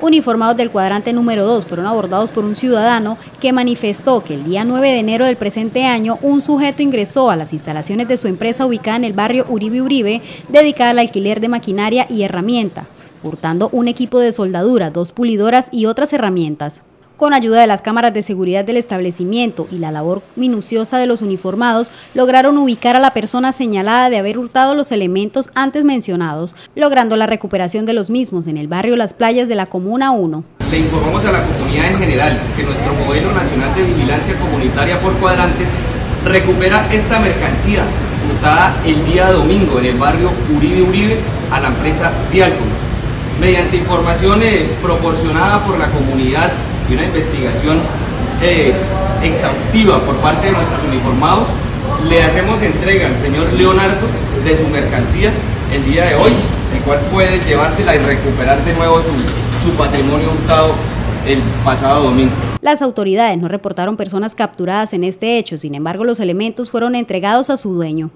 uniformados del cuadrante número 2 fueron abordados por un ciudadano que manifestó que el día 9 de enero del presente año un sujeto ingresó a las instalaciones de su empresa ubicada en el barrio Uribe Uribe, dedicada al alquiler de maquinaria y herramienta, hurtando un equipo de soldadura, 2 pulidoras y otras herramientas. Con ayuda de las cámaras de seguridad del establecimiento y la labor minuciosa de los uniformados, lograron ubicar a la persona señalada de haber hurtado los elementos antes mencionados, logrando la recuperación de los mismos en el barrio Las Playas de la Comuna 1. Le informamos a la comunidad en general que nuestro modelo nacional de vigilancia comunitaria por cuadrantes recupera esta mercancía hurtada el día domingo en el barrio Uribe Uribe a la empresa Dialcos. Mediante información proporcionada por la comunidad y una investigación exhaustiva por parte de nuestros uniformados, le hacemos entrega al señor Leonardo de su mercancía el día de hoy, el cual puede llevársela y recuperar de nuevo su patrimonio hurtado el pasado domingo. Las autoridades no reportaron personas capturadas en este hecho, sin embargo los elementos fueron entregados a su dueño.